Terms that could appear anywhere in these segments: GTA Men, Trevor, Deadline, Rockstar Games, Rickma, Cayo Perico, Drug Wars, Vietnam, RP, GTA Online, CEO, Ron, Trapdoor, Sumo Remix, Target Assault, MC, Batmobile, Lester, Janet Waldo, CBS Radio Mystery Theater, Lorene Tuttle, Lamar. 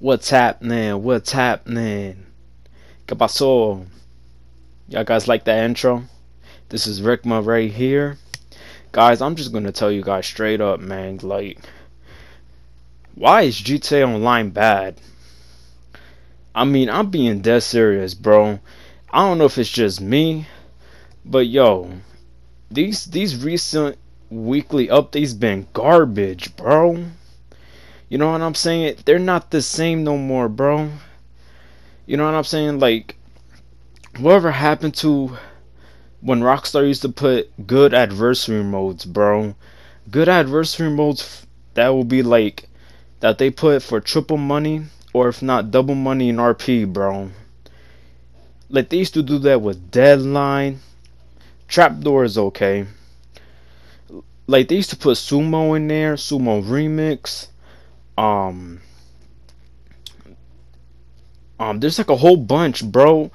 What's happening? What's happening? ¿Qué pasó? Y'all guys like that intro? This is Rickma right here. Guys, I'm just gonna tell you guys straight up, man, like, why is GTA Online bad? I mean, I'm being dead serious, bro. I don't know if it's just me, but yo, these recent weekly updates been garbage, bro. You know what I'm saying? They're not the same no more, bro. You know what I'm saying? Like, whatever happened to when Rockstar used to put good adversary modes, bro? Good adversary modes that would be like that they put for triple money, or if not double money in RP, bro. Like, they used to do that with Deadline. Trapdoor is okay. Like, they used to put Sumo in there, Sumo Remix. There's like a whole bunch, bro,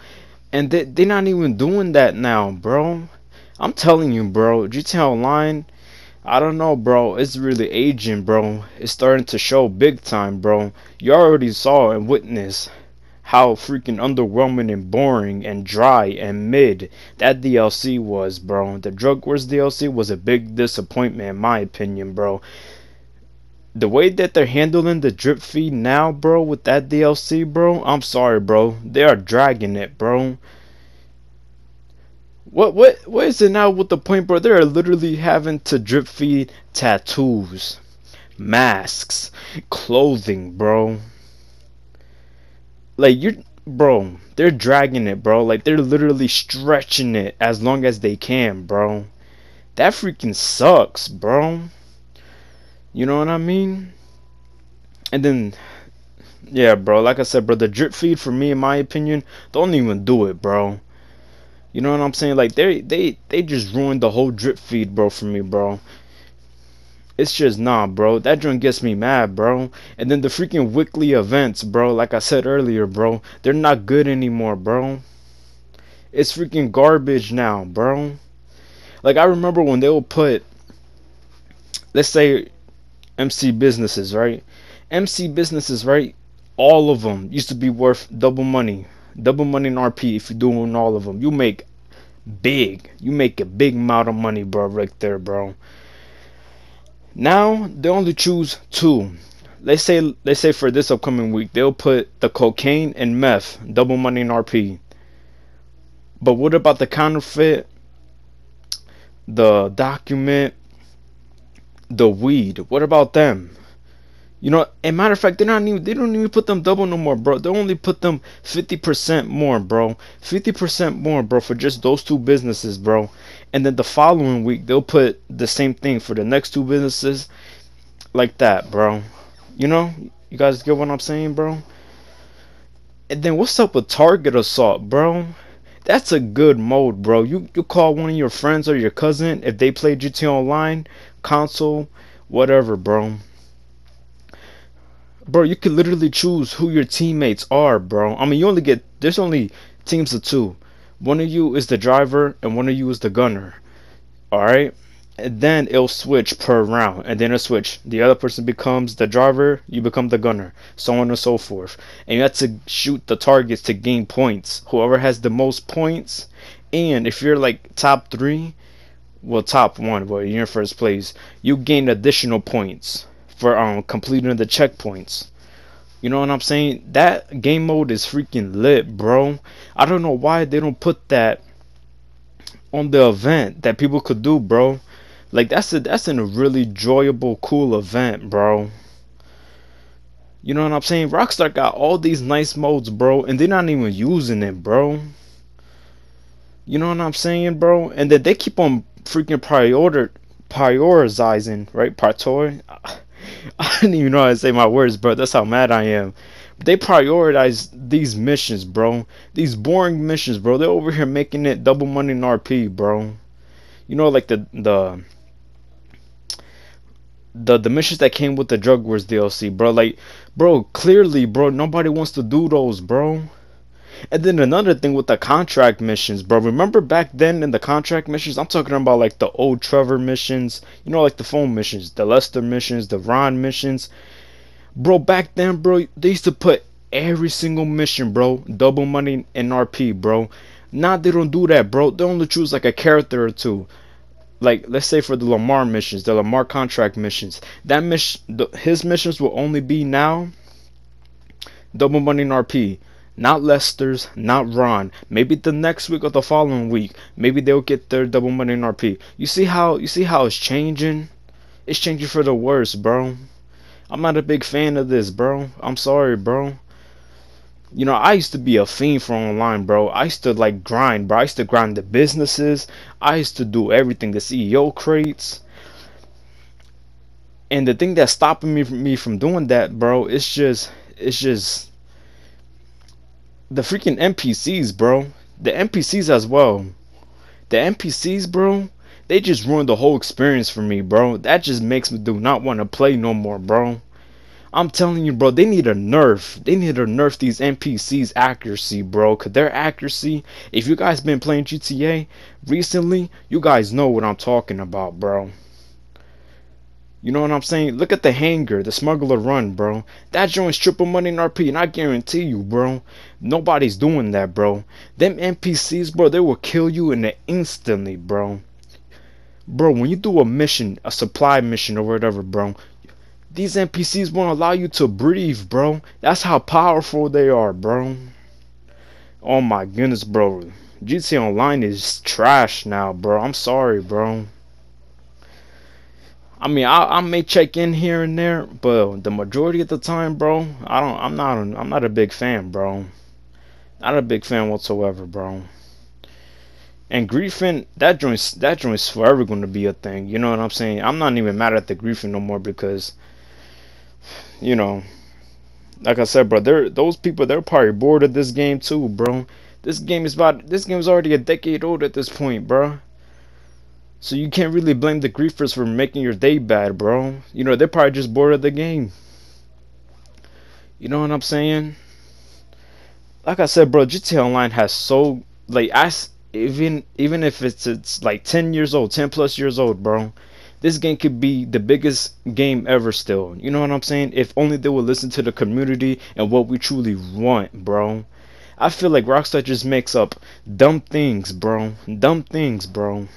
and they're not even doing that now, bro. I'm telling you, bro, GTA Online, I don't know, bro, it's really aging, bro. It's starting to show big time, bro. You already saw and witnessed how freaking underwhelming and boring and dry and mid that DLC was, bro. The Drug Wars DLC was a big disappointment in my opinion, bro. The way that they're handling the drip feed now, bro, with that DLC, bro, I'm sorry, bro. They are dragging it, bro. What is it now with the point, bro? They're literally having to drip feed tattoos, masks, clothing, bro. Like, bro, they're dragging it, bro. Like, they're literally stretching it as long as they can, bro. That freaking sucks, bro. You know what I mean? And then, yeah, bro, like I said, bro, the drip feed for me, in my opinion, don't even do it, bro. You know what I'm saying? Like, they just ruined the whole drip feed, bro, for me, bro. It's just, nah, bro, that drink gets me mad, bro. And then the freaking weekly events, bro, like I said earlier, bro, they're not good anymore, bro. It's freaking garbage now, bro. Like, I remember when they would put, let's say, MC businesses, right? MC businesses, right? All of them used to be worth double money in RP. If you're doing all of them, you make big. You make a big amount of money, bro, right there, bro. Now they only choose two. Let's say for this upcoming week, they'll put the cocaine and meth double money in RP. But what about the counterfeit, the document, the weed? What about them? You know, and matter of fact, they don't even put them double no more, bro. They only put them 50% more, bro. 50% more, bro, for just those two businesses, bro. And then the following week, they'll put the same thing for the next two businesses, like that, bro. You know, you guys get what I'm saying, bro? And then what's up with Target Assault, bro? That's a good mode, bro. You call one of your friends or your cousin if they play GTA Online, console, whatever, bro. Bro, you can literally choose who your teammates are, bro. I mean, you only get, there's only teams of two. One of you is the driver and one of you is the gunner. Alright? And then it'll switch per round. And then it'll switch. The other person becomes the driver, you become the gunner. So on and so forth. And you have to shoot the targets to gain points. Whoever has the most points, and if you're like top three, well, top one, but you're in first place, you gain additional points for completing the checkpoints. You know what I'm saying? That game mode is freaking lit, bro. I don't know why they don't put that on the event that people could do, bro. Like, that's a really enjoyable, cool event, bro. You know what I'm saying? Rockstar got all these nice modes, bro, and they're not even using it, bro. You know what I'm saying, bro? And then they keep on freaking prioritizing, right? I didn't even know how to say my words, bro. That's how mad I am. But they prioritize these missions, bro. These boring missions, bro. They're over here making it double money in RP, bro. You know, like the missions that came with the Drug Wars DLC, bro. Like, bro, clearly, bro, nobody wants to do those, bro. And then another thing with the contract missions, bro. Remember back then in the contract missions? I'm talking about like the old Trevor missions. You know, like the phone missions, the Lester missions, the Ron missions. Bro, back then, bro, they used to put every single mission, bro, double money and RP, bro. Now they don't do that, bro. They only choose like a character or two. Like, let's say for the Lamar missions, the Lamar contract missions, that his missions will only be now double money and RP. Not Lester's, not Ron. Maybe the next week or the following week, maybe they'll get their double money and RP. You see how it's changing? It's changing for the worse, bro. I'm not a big fan of this, bro. I'm sorry, bro. You know, I used to be a fiend for online, bro. I used to like grind, bro. I used to grind the businesses. I used to do everything, the CEO crates. And the thing that's stopping me from doing that, bro, it's just the freaking NPCs, bro. The NPCs as well. The NPCs, bro, they just ruined the whole experience for me, bro. That just makes me do not want to play no more, bro. I'm telling you, bro, they need a nerf. They need to nerf these NPCs' accuracy, bro. Because their accuracy, if you guys been playing GTA recently, you guys know what I'm talking about, bro. You know what I'm saying? Look at the hangar, the smuggler run, bro. That joint's triple money in RP, and I guarantee you, bro, nobody's doing that, bro. Them NPCs, bro, they will kill you in an instantly, bro. Bro, when you do a mission, a supply mission or whatever, bro, these NPCs won't allow you to breathe, bro. That's how powerful they are, bro. Oh my goodness, bro. GTA Online is trash now, bro. I'm sorry, bro. I mean, I may check in here and there, but the majority of the time, bro, I'm not a big fan, bro. Not a big fan whatsoever, bro. And griefing, that joint's forever gonna be a thing. You know what I'm saying? I'm not even mad at the griefing no more because, you know, like I said, bro, those people, they're probably bored of this game too, bro. This game is already a decade old at this point, bro. So you can't really blame the griefers for making your day bad, bro. You know, they're probably just bored of the game. You know what I'm saying? Like I said, bro, GTA Online has so, like, even if it's like 10 years old, 10 plus years old, bro, this game could be the biggest game ever still. You know what I'm saying? If only they would listen to the community and what we truly want, bro. I feel like Rockstar just makes up dumb things, bro. Dumb things, bro.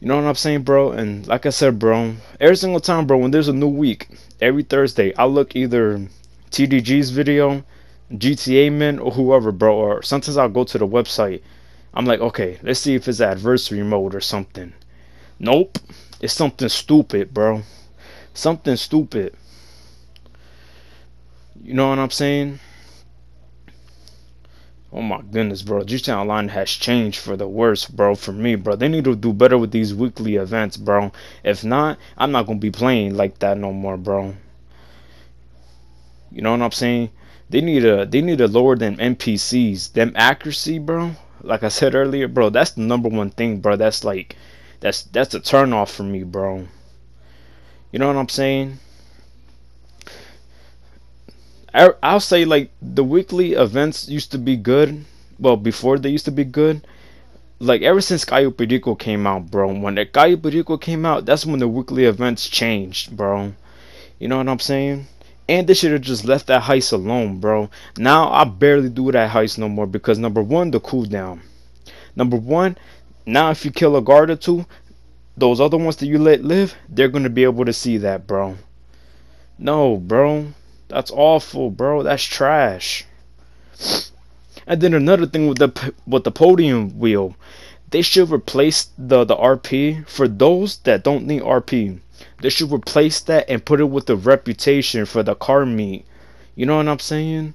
You know what I'm saying, bro? And like I said, bro, every single time, bro, when there's a new week, every Thursday, I look either TDG's video, GTA Men, or whoever, bro. Or sometimes I'll go to the website. I'm like, okay, let's see if it's adversary mode or something. Nope. It's something stupid, bro. Something stupid. You know what I'm saying? Oh my goodness, bro. GTA Online has changed for the worse, bro, for me, bro. They need to do better with these weekly events, bro. If not, I'm not going to be playing like that no more, bro. You know what I'm saying? They need to lower them NPCs, them accuracy, bro. Like I said earlier, bro, that's the #1 thing, bro. That's like that's a turnoff for me, bro. You know what I'm saying? I'll say, like, the weekly events used to be good. Well, before they used to be good. Like, ever since Cayo Perico came out, bro. When the Cayo Perico came out, that's when the weekly events changed, bro. You know what I'm saying? And they should have just left that heist alone, bro. Now, I barely do that heist no more because, #1, the cooldown. #1, now if you kill a guard or two, those other ones that you let live, they're going to be able to see that, bro. No, bro. That's awful, bro. That's trash. And then another thing with the podium wheel, they should replace the RP for those that don't need RP. They should replace that and put it with the reputation for the car meet. You know what I'm saying,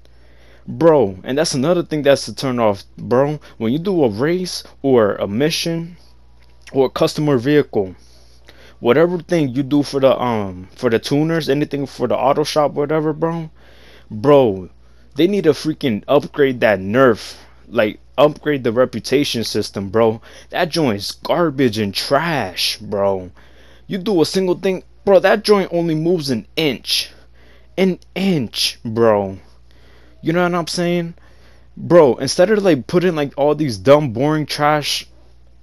bro? And that's another thing that's a turn off, bro. When you do a race or a mission or a customer vehicle, whatever thing you do for the tuners, anything for the auto shop, whatever, bro, they need to freaking upgrade that nerf, like upgrade the reputation system, bro. That joint's garbage and trash, bro. You do a single thing, bro, that joint only moves an inch, bro. You know what I'm saying, bro? Instead of like putting like all these dumb, boring, trash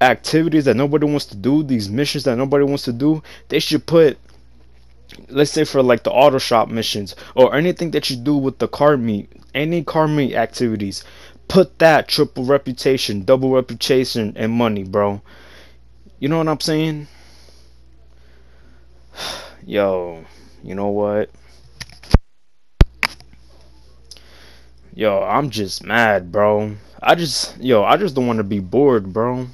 activities that nobody wants to do, these missions that nobody wants to do, they should put let's say for like the auto shop missions or anything that you do with the car meet, any car meet activities, put that triple reputation, double reputation, and money, bro. You know what I'm saying? Yo, you know what? Yo, I'm just mad, bro. I just don't want to be bored, bro.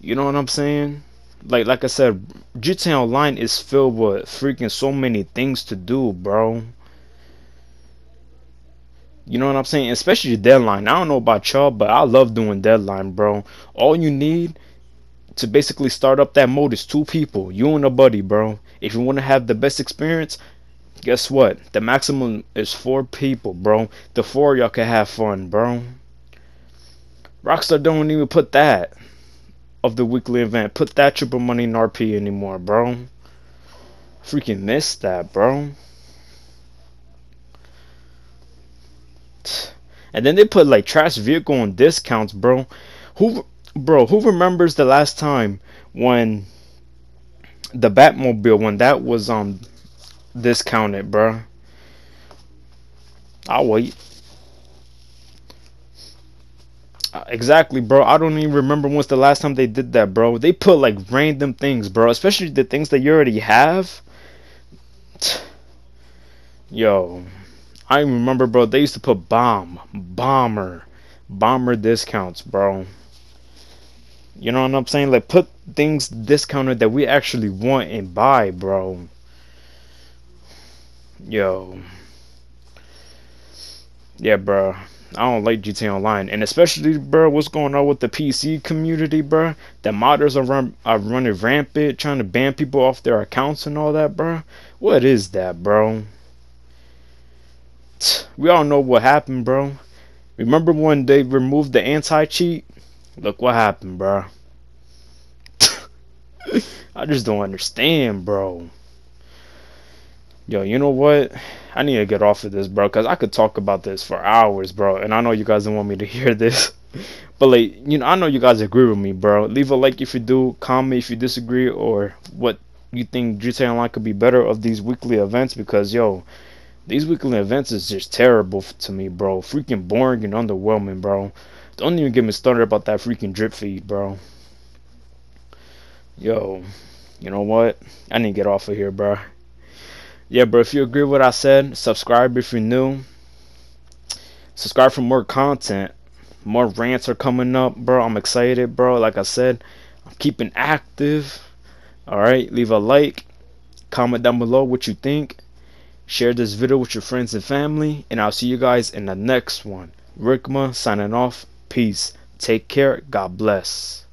You know what I'm saying? Like I said, GTA Online is filled with freaking so many things to do, bro. You know what I'm saying? Especially Deadline. I don't know about y'all, but I love doing Deadline, bro. All you need to basically start up that mode is 2 people, you and a buddy, bro. If you want to have the best experience, guess what? The maximum is 4 people, bro. The 4 of y'all can have fun, bro. Rockstar don't even put that of the weekly event. Put that triple money in RP anymore, bro. Freaking miss that, bro. And then they put like trash vehicle on discounts, bro. Who remembers the last time when the Batmobile, when that was discounted, bro? I'll wait. Exactly, bro. I don't even remember when's the last time they did that, bro. They put like random things, bro, especially the things that you already have. Yo, I remember, bro, they used to put bomber discounts, bro. You know what I'm saying? Like, put things discounted that we actually want and buy, bro. Yo. Yeah, bro. I don't like GTA Online. And especially, bro, what's going on with the PC community, bro? The modders are running rampant, trying to ban people off their accounts and all that, bro. What is that, bro? We all know what happened, bro. Remember when they removed the anti-cheat? Look what happened, bro. I just don't understand, bro. Yo, you know what? I need to get off of this, bro, because I could talk about this for hours, bro. And I know you guys don't want me to hear this. But, like, you know, I know you guys agree with me, bro. Leave a like if you do. Comment if you disagree or what you think GTA Online could be better of these weekly events. Because, yo, these weekly events is just terrible to me, bro. Freaking boring and underwhelming, bro. Don't even get me started about that freaking drip feed, bro. Yo, you know what? I need to get off of here, bro. Yeah, bro, if you agree with what I said, subscribe if you're new. Subscribe for more content. More rants are coming up, bro. I'm excited, bro. Like I said, I'm keeping active. Alright, leave a like. Comment down below what you think. Share this video with your friends and family. And I'll see you guys in the next one. Rickma signing off. Peace. Take care. God bless.